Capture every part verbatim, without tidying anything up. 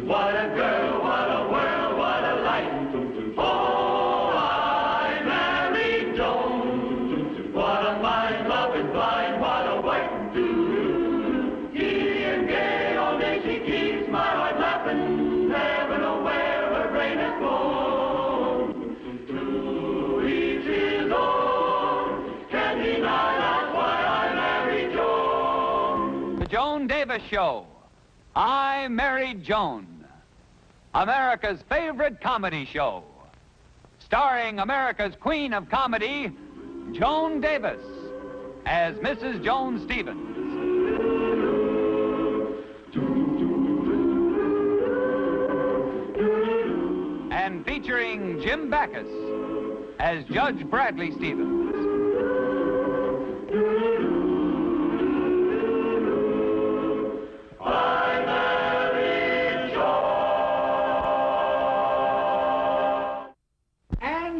What a girl, what a world, what a life. Oh, I married Joan. What a fine, loving vine, what a wife. Giddy and gay, all day she keeps my heart laughing, never know where her brain has gone. To each his own, can't deny that's why I married Joan. The Joan Davis Show. I Married Joan, America's favorite comedy show, starring America's queen of comedy, Joan Davis, as Missus Joan Stevens. And featuring Jim Backus as Judge Bradley Stevens.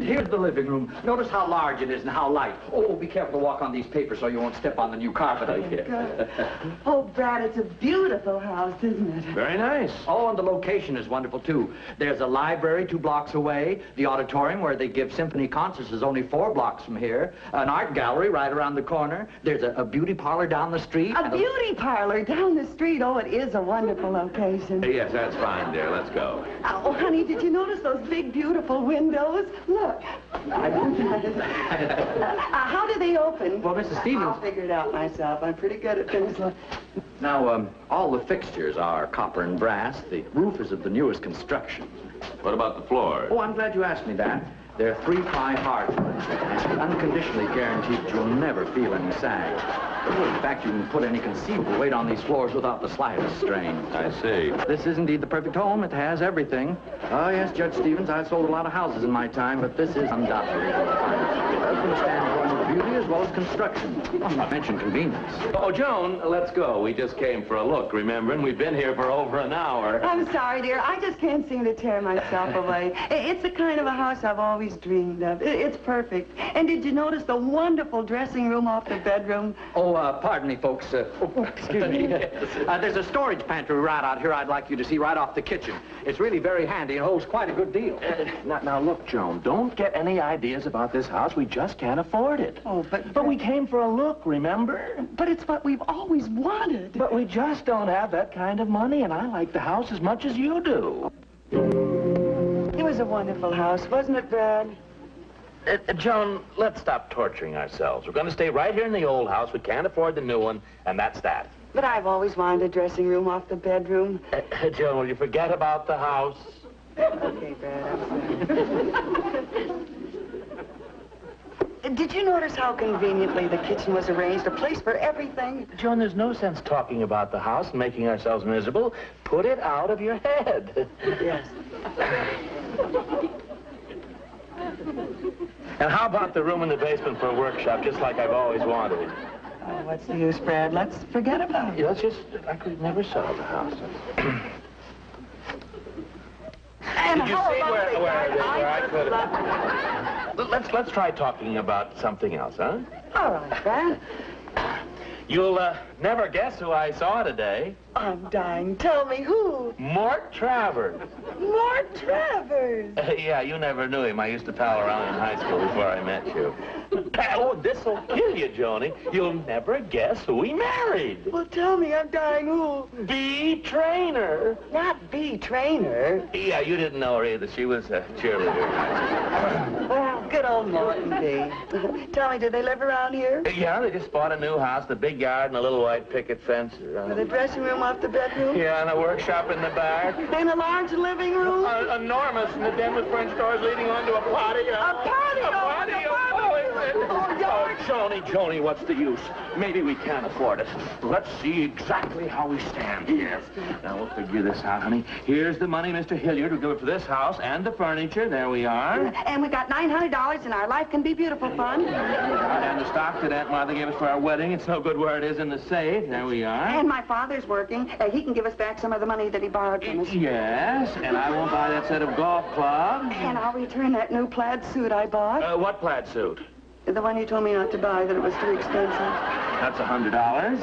Here's the living room. Notice how large it is and how light. Oh, be careful to walk on these papers so you won't step on the new carpet out here. Oh, Brad, it's a beautiful house, isn't it? Very nice. Oh, and the location is wonderful, too. There's a library two blocks away. The auditorium where they give symphony concerts is only four blocks from here. An art gallery right around the corner. There's a, a beauty parlor down the street. A beauty parlor down the street? Oh, it is a wonderful location. Yes, that's fine, dear. Let's go. Oh, honey, did you notice those big, beautiful windows? Look. uh, how do they open? Well, Missus Stevens... I'll figure it out myself. I'm pretty good at things like... Now, um, all the fixtures are copper and brass. The roof is of the newest construction. What about the floor? Oh, I'm glad you asked me that. They're three-ply hardwoods. Unconditionally guaranteed that you'll never feel any sag. In fact, you can put any conceivable weight on these floors without the slightest strain. I see. This is indeed the perfect home. It has everything. Oh, yes, Judge Stevens, I've sold a lot of houses in my time, but this is undoubtedly the finest. From the standpoint of beauty as well as construction. Not to mention convenience. Oh, Joan, let's go. We just came for a look, remember? And we've been here for over an hour. I'm sorry, dear. I just can't seem to tear myself away. It's the kind of a house I've always dreamed of. It's perfect. And did you notice the wonderful dressing room off the bedroom? Oh, uh, pardon me, folks. Uh, oh, excuse me. Uh, there's a storage pantry right out here I'd like you to see right off the kitchen. It's really very handy. It holds quite a good deal. Uh, now, now, look, Joan, don't get any ideas about this house. We just can't afford it. Oh, but... But we came for a look, remember? But it's what we've always wanted. But we just don't have that kind of money, and I like the house as much as you do. It was a wonderful house, wasn't it, Brad? Uh, uh, Joan, let's stop torturing ourselves. We're going to stay right here in the old house. We can't afford the new one, and that's that. But I've always wanted a dressing room off the bedroom. Uh, uh, Joan, will you forget about the house? Okay, Brad, I'm sorry. Did you notice how conveniently the kitchen was arranged? A place for everything? Joan, there's no sense talking about the house and making ourselves miserable. Put it out of your head. Yes. And how about the room in the basement for a workshop, just like I've always wanted? Oh, what's the use, Brad? Let's forget about it. Yeah, let's just, like we never sold the house. And did you see where, where, where, where I could have... Let's, let's try talking about something else, huh? All right, Brad. You'll uh, never guess who I saw today. I'm dying. Tell me who? Mort Travers. Mort Travers? Uh, yeah, you never knew him. I used to pal around in high school before I met you. Oh, this'll kill you, Joni. You'll never guess who we married. Well, tell me, I'm dying who? Bee Trainer. Not Bee Trainer. Yeah, you didn't know her either. She was a cheerleader. Well, good old Mort and Bee. Tell me, do they live around here? Yeah, they just bought a new house, the big yard and a little white picket fence. Um, With a dressing room off the bedroom? Yeah, and a workshop in the back. And a large living room? Uh, enormous, and the den with French doors leading onto a patio. A patio! A patio! Oh, George. Oh, Johnny, Johnny, what's the use? Maybe we can't afford it. Let's see exactly how we stand here. Now, we'll figure this out, honey. Here's the money Mister Hilliard will give it for this house and the furniture. There we are. And we got nine hundred dollars in our Life Can Be Beautiful fund. And the stock that Aunt Martha gave us for our wedding. It's no good where it is in the safe. There we are. And my father's working. Uh, he can give us back some of the money that he borrowed from us. Yes, and I won't buy that set of golf clubs. And I'll return that new plaid suit I bought. Uh, what plaid suit? The one you told me not to buy, that it was too expensive. That's a hundred dollars.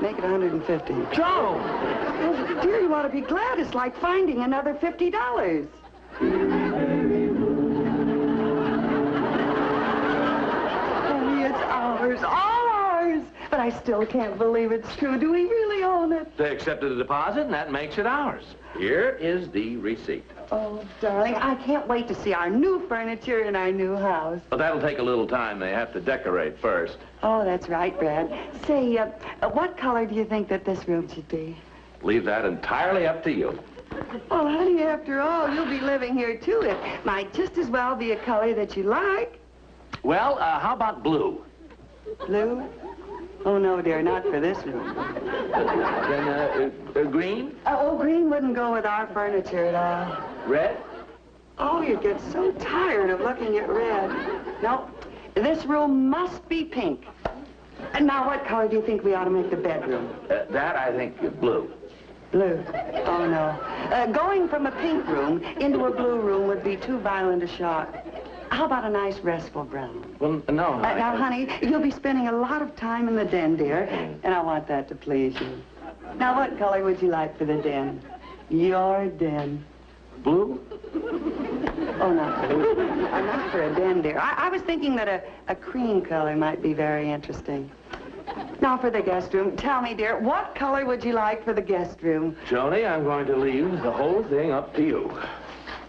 Make it a hundred and fifty. Joe! Dear, you you ought to be glad. It's like finding another fifty dollars. Only it's ours, all ours. But I still can't believe it's true. Do we really own it? They accepted the deposit, and that makes it ours. Here is the receipt. Oh, darling, I can't wait to see our new furniture in our new house. Well, that'll take a little time. They have to decorate first. Oh, that's right, Brad. Say, uh, what color do you think that this room should be? Leave that entirely up to you. Well, honey, after all, you'll be living here, too. It might just as well be a color that you like. Well, uh, how about blue? Blue? Oh, no, dear, not for this room. Then, uh, uh, uh green? Uh, oh, green wouldn't go with our furniture at all. Red? Oh, you get so tired of looking at red. No, this room must be pink. And now, what color do you think we ought to make the bedroom? Uh, that, I think, is blue. Blue? Oh, no. Uh, going from a pink room into a blue room would be too violent a shock. How about a nice, restful brown? Well, no, honey. Uh, now, honey, you'll be spending a lot of time in the den, dear, and I want that to please you. Now, what color would you like for the den? Your den. Blue? Oh, no, blue. Uh, not for a den, dear. I, I was thinking that a, a cream color might be very interesting. Now, for the guest room, tell me, dear, what color would you like for the guest room? Joni, I'm going to leave the whole thing up to you.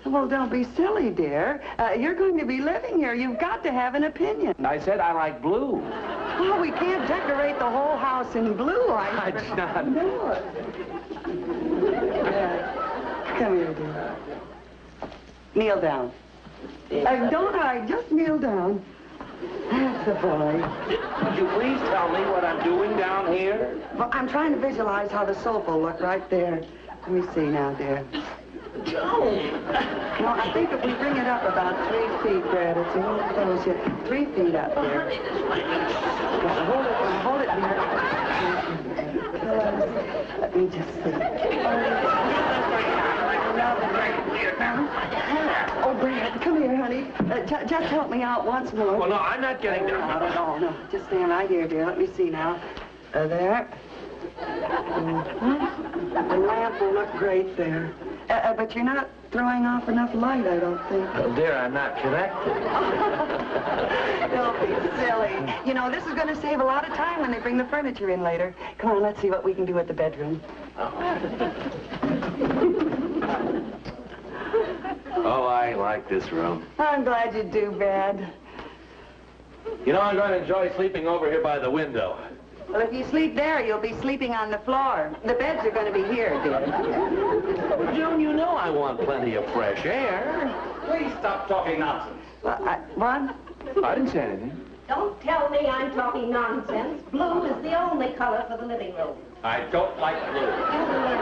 Well, don't be silly, dear. Uh, you're going to be living here. You've got to have an opinion. I said I like blue. Well, we can't decorate the whole house in blue. I did not know it. Uh, come here, dear. Kneel down. Uh, don't I? Just kneel down. That's the boy. Would you please tell me what I'm doing down here? Well, I'm trying to visualize how the sofa will look right there. Let me see now, dear. Joan! Well, I think if we bring it up about three feet, Brad, it's all close yet. Three feet up there. Well, hold it, hold it, dear. Let me just see. Oh, Brad, come here, honey. Uh, just help me out once more. Well, no, I'm not getting down. Not at all, no. Just stand right here, dear. Let me see now. Uh, there. Mm-hmm. The lamp will look great there. Uh, uh, but you're not throwing off enough light, I don't think. Oh, dear, I'm not connected. Don't be silly. You know, this is going to save a lot of time when they bring the furniture in later. Come on, let's see what we can do at the bedroom. Oh, oh I like this room. I'm glad you do, Brad. You know, I'm going to enjoy sleeping over here by the window. Well, if you sleep there, you'll be sleeping on the floor. The beds are going to be here, dear. Well, Joan, you know I want plenty of fresh air. Please stop talking nonsense. Well, I, what? I didn't say anything. Don't tell me I'm talking nonsense. Blue is the only color for the living room. I don't like blue. You learn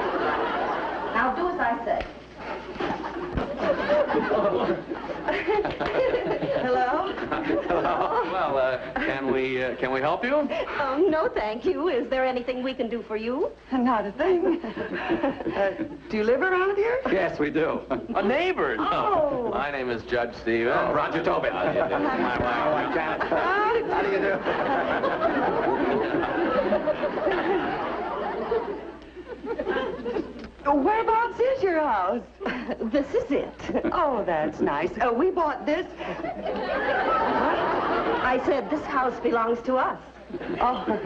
to like it. Now do as I say. Hello? Hello. Well, uh, can we uh, can we help you? Oh, no, thank you. Is there anything we can do for you? Not a thing. uh, do you live around here? Yes, we do. A neighbor. No. Oh. My name is Judge Stephen. Oh, Roger Tobin. How do you do? My wife. Oh, Janet. How do you do? Whereabouts is your house? This is it. Oh, that's nice. Uh, we bought this. What? I said this house belongs to us. Oh, uh,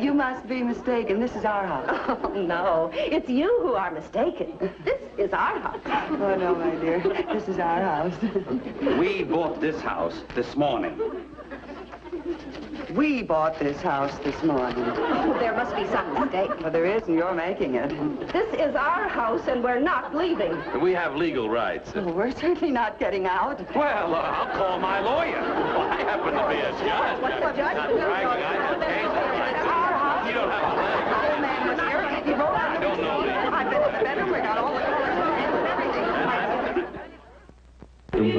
you must be mistaken. This is our house. Oh, no. It's you who are mistaken. This is our house. Oh, no, my dear. This is our house. We bought this house this morning. We bought this house this morning. Oh, there must be some mistake. Well, there is, and you're making it. This is our house, and we're not leaving. We have legal rights. Well, we're certainly not getting out. Well, uh, I'll call my lawyer. Well, I happen to be a judge. What's the judge? Not bragging. I have case rights. You don't have a leg. The old man was here. He wrote out. I don't know that. I've been to the bedroom. We got all the colors and everything.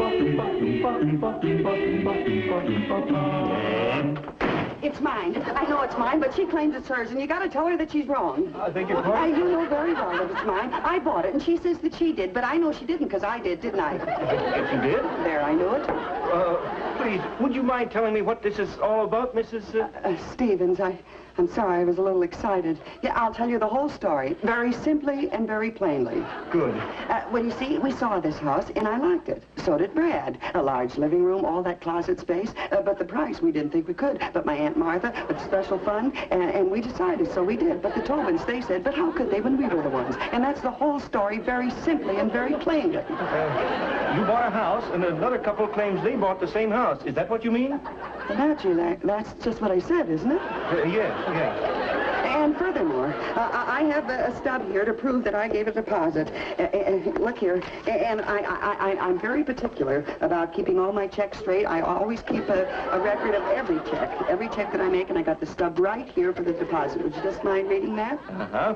It's mine. I know it's mine, but she claims it's hers, and you got to tell her that she's wrong. I think you're wrong. I you know very well that it's mine. I bought it, and she says that she did, but I know she didn't, because I did, didn't I? Yes, you did. There, I knew it. Uh, please, would you mind telling me what this is all about, Missus Uh... Uh, uh, Stevens, I... I'm sorry, I was a little excited. Yeah, I'll tell you the whole story, very simply and very plainly. Good. Uh, well, you see, we saw this house, and I liked it. So did Brad. A large living room, all that closet space, uh, but the price, we didn't think we could. But my Aunt Martha, with special fund, and, and we decided, so we did. But the Tobins, they said, but how could they when we were the ones? And that's the whole story, very simply and very plainly. Uh, you bought a house, and another couple claims they bought the same house. Is that what you mean? Naturally, that, that's just what I said, isn't it? Uh, yes. Yes. And furthermore, uh, I have a, a stub here to prove that I gave a deposit. Uh, uh, look here, and I, I, I, I'm very particular about keeping all my checks straight. I always keep a, a record of every check, every check that I make, and I got the stub right here for the deposit. Would you just mind reading that? Uh-huh.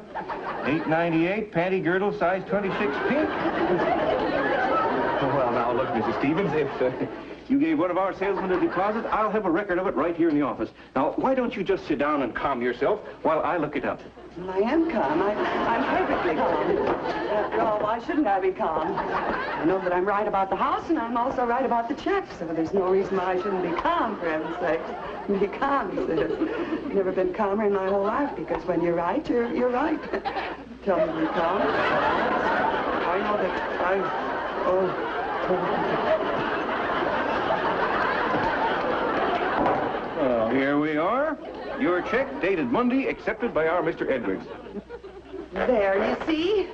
eight ninety-eight, panty girdle, size twenty-six, pink. Well, now, look, Missus Stevens, if... Uh, You gave one of our salesmen a deposit, I'll have a record of it right here in the office. Now, why don't you just sit down and calm yourself while I look it up? Well, I am calm. I, I'm perfectly calm. Uh, well, why shouldn't I be calm? I know that I'm right about the house, and I'm also right about the checks, so there's no reason why I shouldn't be calm, for heaven's sake. Be calm, he says. I've never been calmer in my whole life, because when you're right, you're, you're right. Tell me to be calm. I know that I'm... Oh... oh. Well, here we are. Your check, dated Monday, accepted by our Mister Edwards. There, you see?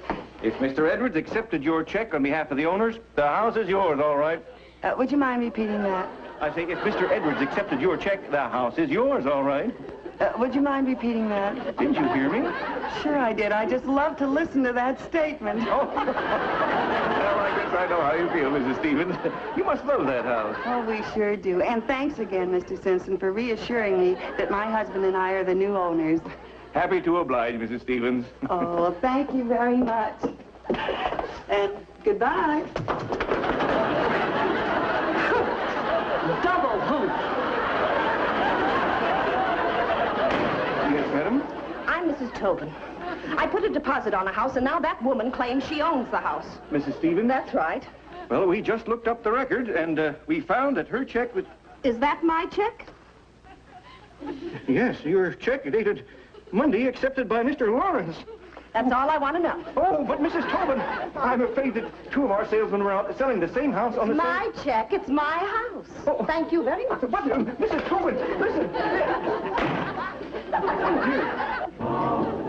If Mister Edwards accepted your check on behalf of the owners, the house is yours, all right. Uh, would you mind repeating that? I say, if Mister Edwards accepted your check, the house is yours, all right. Uh, would you mind repeating that? Didn't you hear me? Sure I did. I just love to listen to that statement. Oh. I know how you feel, Missus Stevens. You must love that house. Oh, we sure do. And thanks again, Mister Simpson, for reassuring me that my husband and I are the new owners. Happy to oblige, Missus Stevens. Oh, well, thank you very much. And goodbye. Double hoop. Yes, madam? I'm Missus Tobin. I put a deposit on a house, and now that woman claims she owns the house. Missus Stevens? That's right. Well, we just looked up the record, and uh, we found that her check was... Is that my check? Yes, your check dated Monday, accepted by Mister Lawrence. That's all I want to know. Oh, but Missus Tobin, I'm afraid that two of our salesmen were out selling the same house on the... It's my check. It's my house. Oh. Thank you very much. What? Um, Missus Tobin, listen. Oh, dear.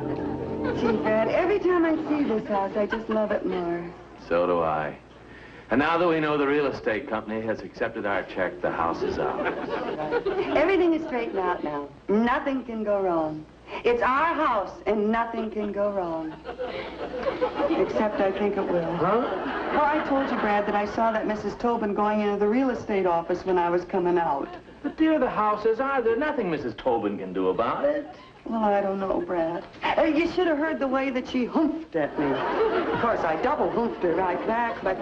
Gee, Brad, every time I see this house, I just love it more. So do I. And now that we know the real estate company has accepted our check, the house is ours. Everything is straightened out now. Nothing can go wrong. It's our house, and nothing can go wrong. Except I think it will. Huh? Well, I told you, Brad, that I saw that Missus Tobin going into the real estate office when I was coming out. But, dear, the house is ours. There's nothing Missus Tobin can do about it. Well, I don't know, Brad. Uh, you should have heard the way that she hoofed at me. Of course, I double-hoofed her right back, but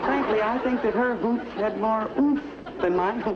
frankly, I think that her hoof had more oomph than mine. Oh.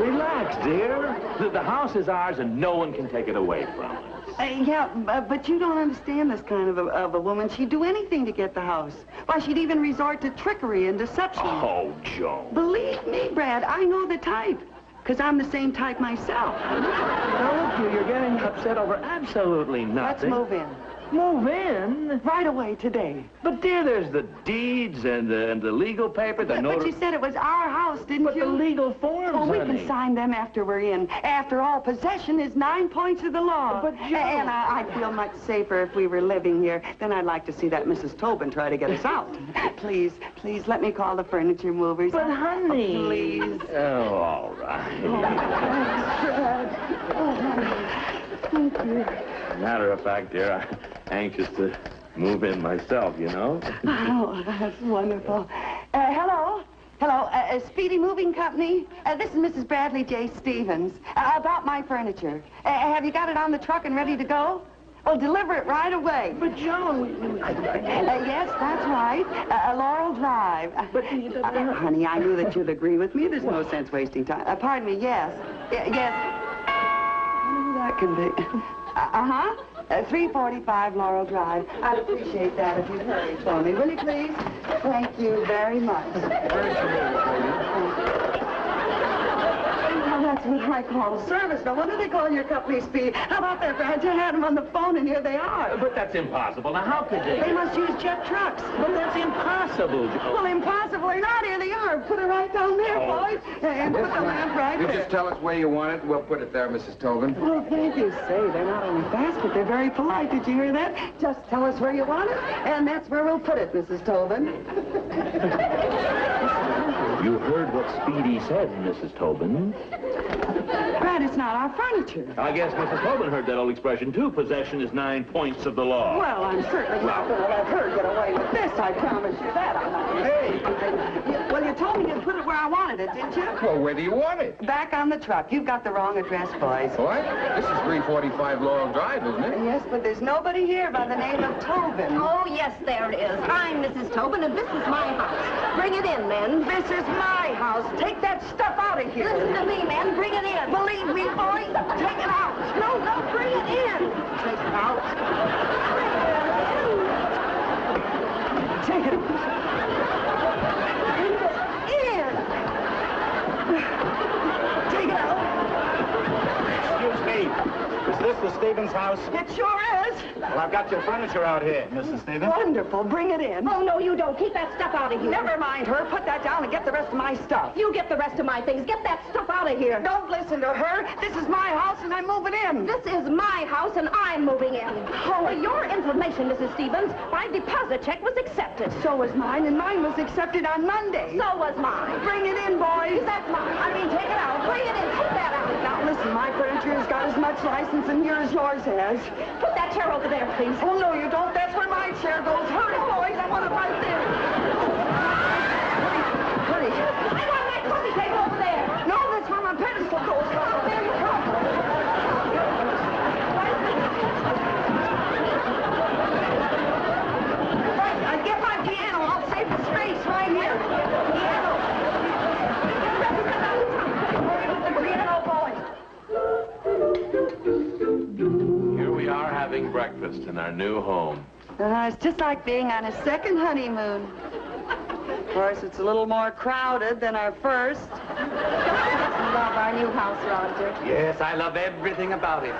Relax, dear. The, the house is ours, and no one can take it away from us. Uh, yeah, uh, but you don't understand this kind of a, of a woman. She'd do anything to get the house. Why, she'd even resort to trickery and deception. Oh, Joan. Believe me, Brad, I know the type. Because I'm the same type myself. Now, look, you, you're getting upset over absolutely nothing. Let's move in. Move in? Right away, today. But, dear, there's the deeds and the, and the legal paper, the notar... But you said it was our house, didn't but you? But the legal forms, Oh, we honey. Can sign them after we're in. After all, possession is nine points of the law. But, Joan... And I, I'd feel much safer if we were living here. Then I'd like to see that Missus Tobin try to get us out. Please, please, let me call the furniture movers. But, honey... Oh, please. Oh, all right. Oh, Brad. Oh, honey. Thank you. Matter of fact, dear, I'm anxious to move in myself, you know? Oh, that's wonderful. Uh, hello? Hello, uh, Speedy Moving Company? Uh, this is Missus Bradley J. Stevens. Uh, about my furniture. Uh, have you got it on the truck and ready to go? Well, deliver it right away. But, Joan... Uh, yes, that's right. Uh, Laurel Drive. But, uh, honey, I knew that you'd agree with me. There's no sense wasting time. Uh, pardon me, yes. Uh, yes. That can be. Uh-huh. Uh, three forty-five Laurel Drive. I'd appreciate that if you'd hurry for me, will you please? Thank you very much. Very much. That's what I call service. No wonder they call your company Speedy. How about that, Brad? You had them on the phone, and here they are. But that's impossible. Now, how could they? They must use jet trucks. But that's impossible, Joe. Well, impossible or not, here they are. Put it right down there, oh. boys. And put the lamp right you there. You just tell us where you want it. We'll put it there, Missus Tobin. Well, thank you. Say, they're not only fast, but they're very polite. Did you hear that? Just tell us where you want it, and that's where we'll put it, Missus Tobin. You heard what Speedy said, Missus Tobin. Brad, it's not our furniture. I guess Missus Tobin heard that old expression, too. Possession is nine points of the law. Well, I'm certainly not going to let her get away with this. I promise you that. I'm not hey! You, well, you told me you put it where I wanted it, didn't you? Well, where do you want it? Back on the truck. You've got the wrong address, boys. What? This is three forty-five Laurel Drive, isn't it? Yes, but there's nobody here by the name of Tobin. Oh, yes, there it is. I'm Missus Tobin, and this is my house. Bring it in, men. This is my house. Take that stuff out of here. Listen to me, man. Bring it in. Believe me, boys. Take it out. No, no, bring it in. Take it out. Take it in. Take it in. Take it out. Excuse me. Is this the Stevens house? It sure is. Well, I've got your furniture out here, Missus Stevens. Wonderful. Bring it in. Oh, no, you don't. Keep that stuff out of here. Never mind her. Put that down and get the rest of my stuff. You get the rest of my things. Get that stuff out of here. Don't listen to her. This is my house, and I'm moving in. This is my house, and I'm moving in. Oh, for your information, Missus Stevens, my deposit check was accepted. So was mine, and mine was accepted on Monday. So was mine. Bring it in, boys. That's mine. I mean, take it out. Bring it in. Take that out. Now, listen, my furniture has got as much license in here as yours has. Put that chair over there, please. Oh, no, you don't. That's where my chair goes. Hurry, boys. I want it right there. Hurry. Hurry. I want that coffee table over there. No, that's where my pedestal goes. Oh, there you come. Right. I get my piano. I'll save the space right here. Piano. Breakfast in our new home. Uh, it's just like being on a second honeymoon. Of course, it's a little more crowded than our first. You love our new house, Roger. Yes, I love everything about it,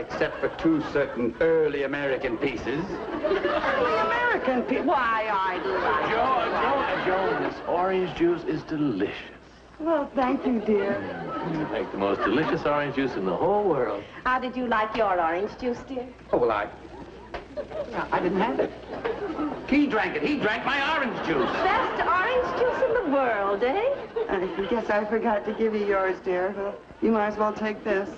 except for two certain early American pieces. Early American pieces? Why, I do. Joan, Joan, Joan, this orange juice is delicious. Well, thank you, dear. You make the most delicious orange juice in the whole world. How did you like your orange juice, dear? Oh, well, I... I didn't have it. He drank it. He drank my orange juice. Best orange juice in the world, eh? I guess I forgot to give you yours, dear. Well, you might as well take this.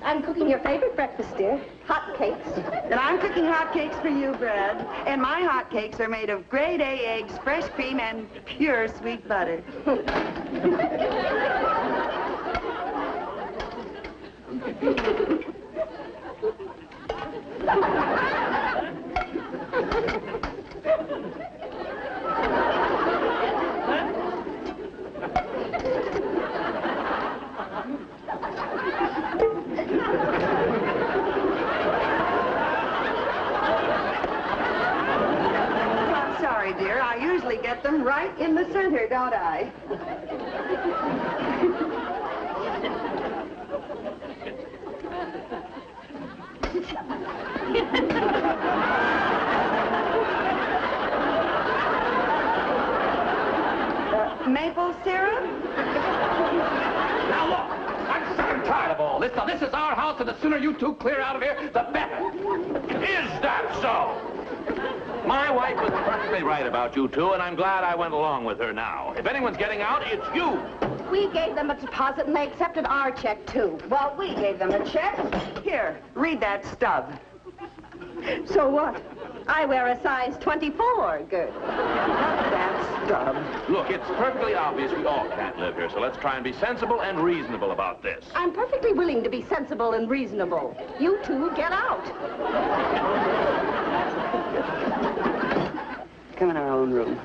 I'm cooking your favorite breakfast, dear. Hot cakes. And I'm cooking hot cakes for you, Brad. And my hot cakes are made of grade A eggs, fresh cream, and pure sweet butter. Get them right in the center, don't I? uh, maple syrup? Now look, I'm so tired of all this. Now this is our house, and the sooner you two clear out of here, the better. Is that so? My wife was perfectly right about you two, and I'm glad I went along with her now. If anyone's getting out, it's you. We gave them a deposit, and they accepted our check, too. Well, we gave them a check. Here, read that stub. So what? I wear a size twenty-four girdle. That stub. Look, it's perfectly obvious we all can't live here, so let's try and be sensible and reasonable about this. I'm perfectly willing to be sensible and reasonable. You two, get out. Come in our own room.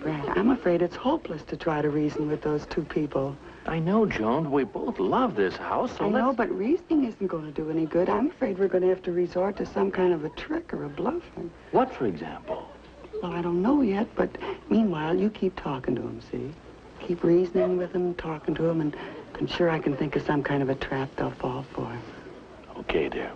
Brad, I'm afraid it's hopeless to try to reason with those two people. I know, Joan. We both love this house, so I let's... know, but reasoning isn't going to do any good. I'm afraid we're going to have to resort to some kind of a trick or a bluff. What, for example? Well, I don't know yet, but meanwhile, you keep talking to him, see? Keep reasoning with him, talking to him, and I'm sure I can think of some kind of a trap they'll fall for. Okay, dear.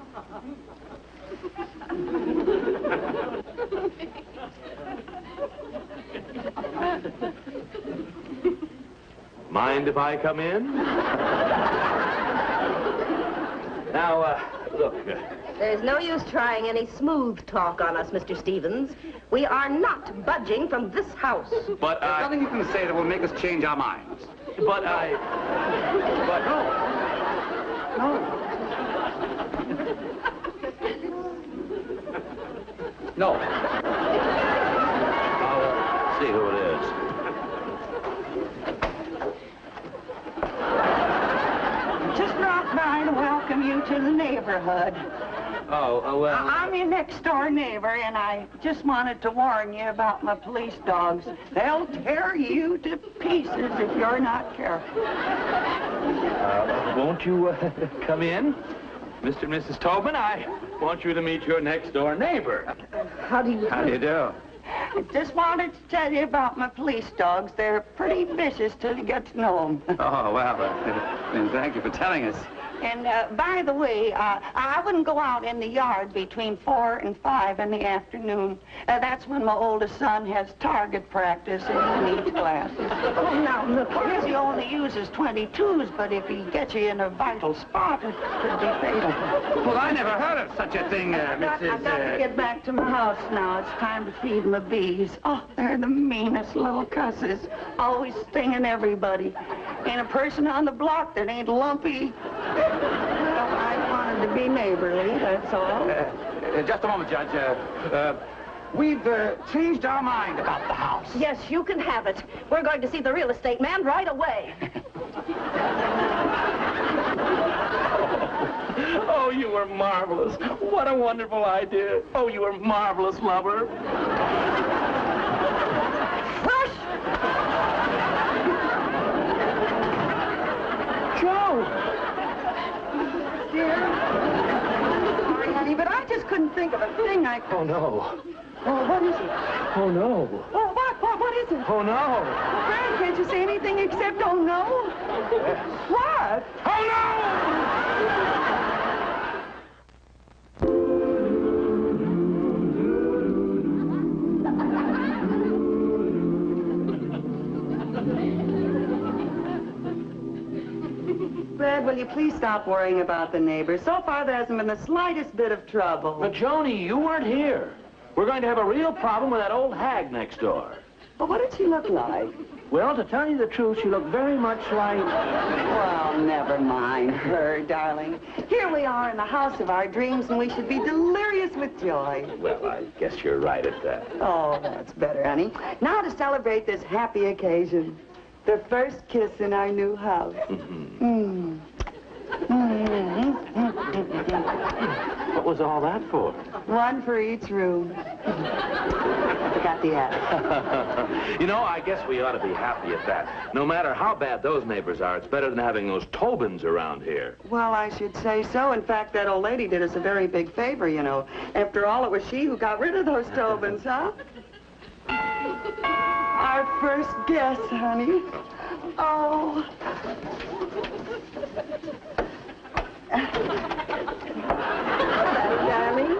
Mind if I come in? Now, uh, look. There's no use trying any smooth talk on us, Mister Stevens. We are not budging from this house. But I... There's nothing you can say that will make us change our minds. But I... But no. No. No. I'll uh, see who it is. Welcome you to the neighborhood. Oh, uh, well... I'm your next-door neighbor, and I just wanted to warn you about my police dogs. They'll tear you to pieces if you're not careful. Uh, won't you uh, come in? Mister and Missus Tobin, I want you to meet your next-door neighbor. How do you do? How do you do? I just wanted to tell you about my police dogs. They're pretty vicious till you get to know them. Oh, well, uh, thank you for telling us. And, uh, by the way, uh, I wouldn't go out in the yard between four and five in the afternoon. Uh, that's when my oldest son has target practice and he needs glasses. Oh, now, look, here he only uses twenty-twos, but if he gets you in a vital spot, it could be fatal. Well, I never heard of such a thing, uh, Missus I've got, I've got uh... to get back to my house now. It's time to feed my bees. Oh, they're the meanest little cusses, always stinging everybody. And a person on the block that ain't lumpy... Well, I wanted to be neighborly, that's all. Uh, uh, just a moment, Judge. Uh, uh, we've uh, changed our mind about the house. Yes, you can have it. We're going to see the real estate man right away. oh. oh, you were marvelous. What a wonderful idea. Oh, you were marvelous, lover. Push! Joe! But I just couldn't think of a thing I could... Oh, no. Oh, what is it? Oh, no. Oh, what? What, what is it? Oh, no. Well, Frank, can't you say anything except, oh, no? What? Oh, no! Brad, will you please stop worrying about the neighbors? So far, there hasn't been the slightest bit of trouble. But, Joni, you weren't here. We're going to have a real problem with that old hag next door. But what did she look like? Well, to tell you the truth, she looked very much like... Well, never mind her, darling. Here we are in the house of our dreams, and we should be delirious with joy. Well, I guess you're right at that. Oh, that's better, honey. Now to celebrate this happy occasion. The first kiss in our new house. Mm-hmm. Mm. Mm-hmm. What was all that for? One for each room. I forgot the attic. You know, I guess we ought to be happy at that. No matter how bad those neighbors are, it's better than having those Tobins around here. Well, I should say so. In fact, that old lady did us a very big favor, you know. After all, it was she who got rid of those Tobins, huh? Our first guest, honey. Oh. Hello, darling.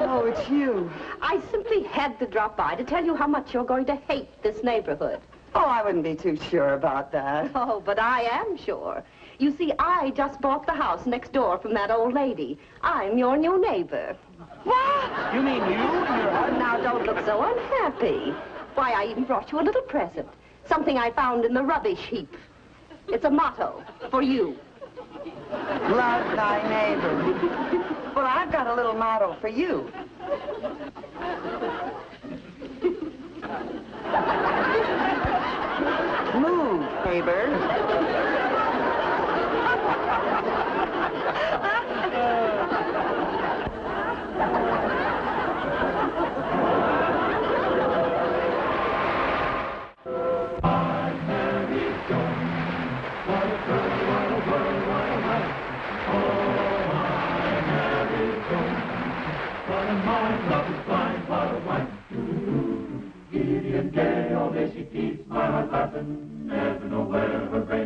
Oh, it's you. I simply had to drop by to tell you how much you're going to hate this neighborhood. Oh, I wouldn't be too sure about that. Oh, but I am sure. You see, I just bought the house next door from that old lady. I'm your new neighbor. What? You mean you? Oh, now, don't look so unhappy. Why, I even brought you a little present. Something I found in the rubbish heap. It's a motto for you. Love thy neighbor. Well, I've got a little motto for you. Move, neighbor. wine, love is blind, bottle of wine. Doo-doo-doo, giddy and gay, all day she keeps my heart laughing. Never know where her brain